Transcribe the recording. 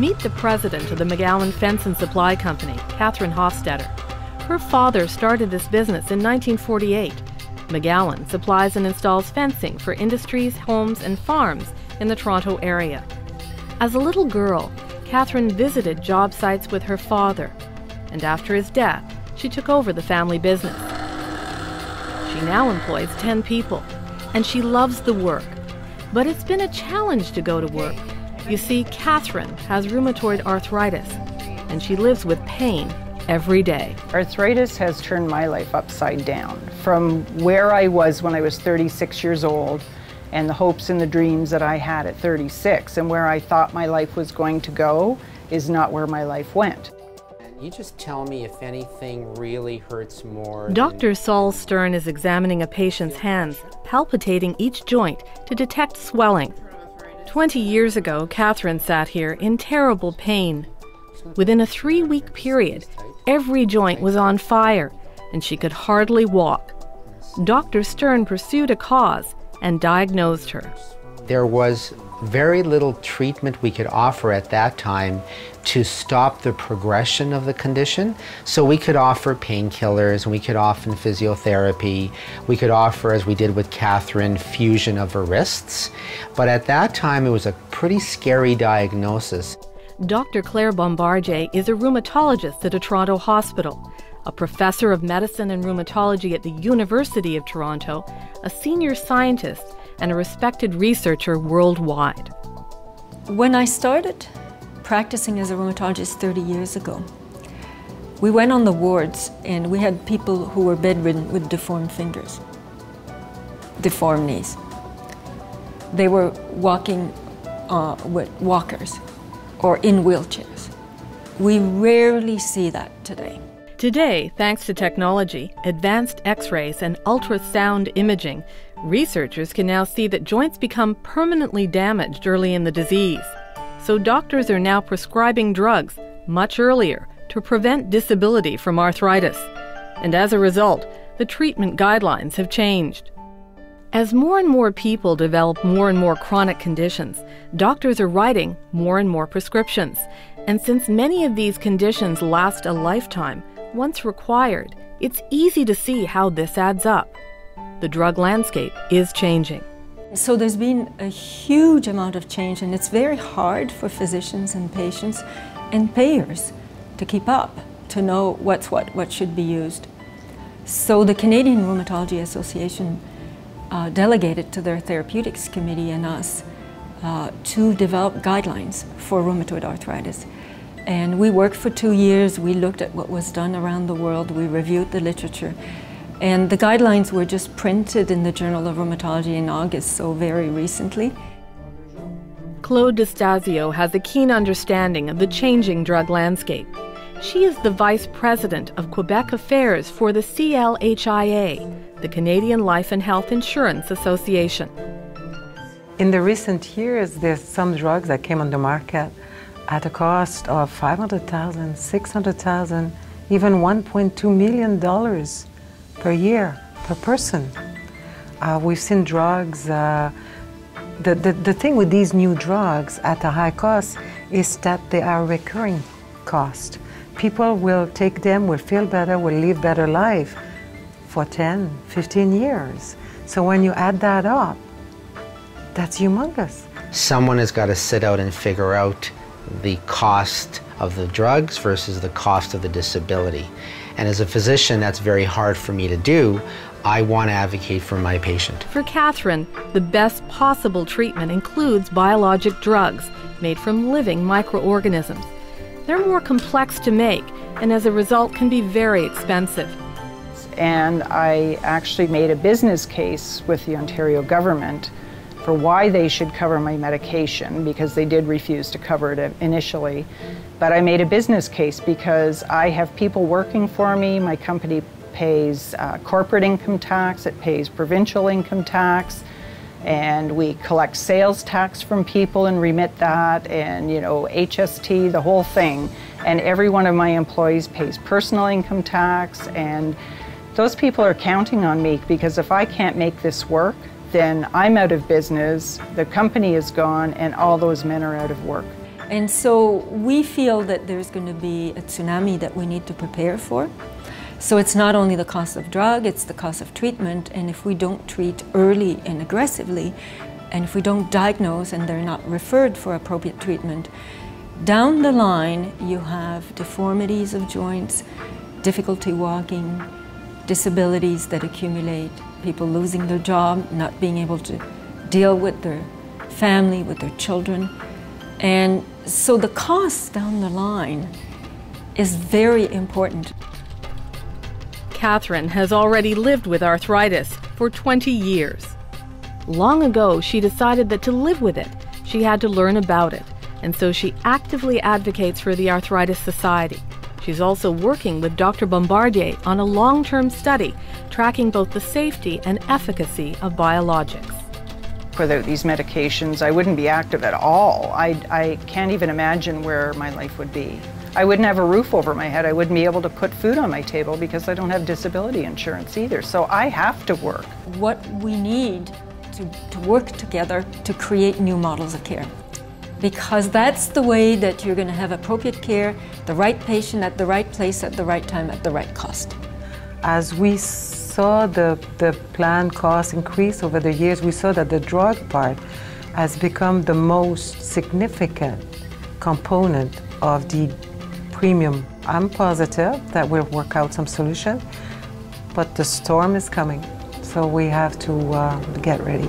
Meet the president of the McGowan Fence and Supply Company, Catherine Hofstetter. Her father started this business in 1948. McGowan supplies and installs fencing for industries, homes, and farms in the Toronto area. As a little girl, Catherine visited job sites with her father, and after his death, she took over the family business. She now employs 10 people, and she loves the work. But it's been a challenge to go to work. You see, Catherine has rheumatoid arthritis, and she lives with pain every day. Arthritis has turned my life upside down. From where I was when I was 36 years old, and the hopes and the dreams that I had at 36, and where I thought my life was going to go, is not where my life went. You just tell me if anything really hurts more. Dr. Saul Stern is examining a patient's hands, palpitating each joint to detect swelling. 20 years ago, Catherine sat here in terrible pain. Within a 3-week period, every joint was on fire, and she could hardly walk. Dr. Stern pursued a cause and diagnosed her. There was very little treatment we could offer at that time to stop the progression of the condition. So we could offer painkillers, we could offer physiotherapy, we could offer, as we did with Catherine, fusion of her wrists. But at that time, it was a pretty scary diagnosis. Dr. Claire Bombardier is a rheumatologist at a Toronto hospital, a professor of medicine and rheumatology at the University of Toronto, a senior scientist, and a respected researcher worldwide. When I started practicing as a rheumatologist 30 years ago, we went on the wards and we had people who were bedridden with deformed fingers, deformed knees. They were walking with walkers or in wheelchairs. We rarely see that today. Today, thanks to technology, advanced x-rays and ultrasound imaging, researchers can now see that joints become permanently damaged early in the disease. So doctors are now prescribing drugs much earlier to prevent disability from arthritis. And as a result, the treatment guidelines have changed. As more and more people develop more and more chronic conditions, doctors are writing more and more prescriptions. And since many of these conditions last a lifetime, once required, it's easy to see how this adds up. The drug landscape is changing. So there's been a huge amount of change, and it's very hard for physicians and patients and payers to keep up, to know what's what should be used. So the Canadian Rheumatology Association delegated to their therapeutics committee and us to develop guidelines for rheumatoid arthritis. And we worked for 2 years, we looked at what was done around the world, we reviewed the literature, and the guidelines were just printed in the Journal of Rheumatology in August, so very recently. Claude Destasio has a keen understanding of the changing drug landscape. She is the Vice President of Quebec Affairs for the CLHIA, the Canadian Life and Health Insurance Association. In the recent years, there's some drugs that came on the market at a cost of $500,000, $600,000, even $1.2 million per year, per person. We've seen drugs, the thing with these new drugs at a high cost is that they are recurring cost. People will take them, will feel better, will live better life for 10, 15 years. So when you add that up, that's humongous. Someone has got to sit out and figure out the cost of the drugs versus the cost of the disability. And as a physician, that's very hard for me to do. I want to advocate for my patient. For Catherine, the best possible treatment includes biologic drugs made from living microorganisms. They're more complex to make and as a result can be very expensive. And I actually made a business case with the Ontario government for why they should cover my medication, because they did refuse to cover it initially. But I made a business case because I have people working for me. My company pays corporate income tax, it pays provincial income tax, and we collect sales tax from people and remit that, and you know, HST, the whole thing. And every one of my employees pays personal income tax, and those people are counting on me, because if I can't make this work, then I'm out of business, the company is gone, and all those men are out of work. And so we feel that there's going to be a tsunami that we need to prepare for. So it's not only the cost of drug, it's the cost of treatment. And if we don't treat early and aggressively, and if we don't diagnose and they're not referred for appropriate treatment, down the line you have deformities of joints, difficulty walking, disabilities that accumulate, people losing their job, not being able to deal with their family, with their children. And so the cost down the line is very important. Catherine has already lived with arthritis for 20 years. Long ago, she decided that to live with it, she had to learn about it, and so she actively advocates for the Arthritis Society. She's also working with Dr. Bombardier on a long-term study tracking both the safety and efficacy of biologics. Without these medications, I wouldn't be active at all. I can't even imagine where my life would be. I wouldn't have a roof over my head. I wouldn't be able to put food on my table because I don't have disability insurance either. So I have to work. What we need to work together to create new models of care, because that's the way that you're going to have appropriate care, the right patient at the right place at the right time at the right cost. As we saw the planned cost increase over the years, we saw that the drug part has become the most significant component of the premium. I'm positive that we'll work out some solution, but the storm is coming, so we have to get ready.